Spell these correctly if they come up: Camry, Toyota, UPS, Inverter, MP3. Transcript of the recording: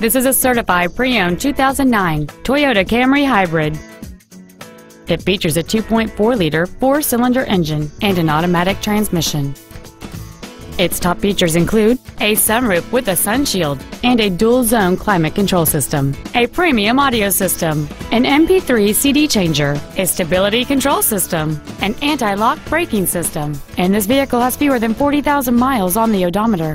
This is a certified pre-owned 2009 Toyota Camry Hybrid. It features a 2.4-liter four-cylinder engine and an automatic transmission. Its top features include a sunroof with a sunshield and a dual-zone climate control system, a premium audio system, an MP3 CD changer, a stability control system, an anti-lock braking system, and this vehicle has fewer than 40,000 miles on the odometer.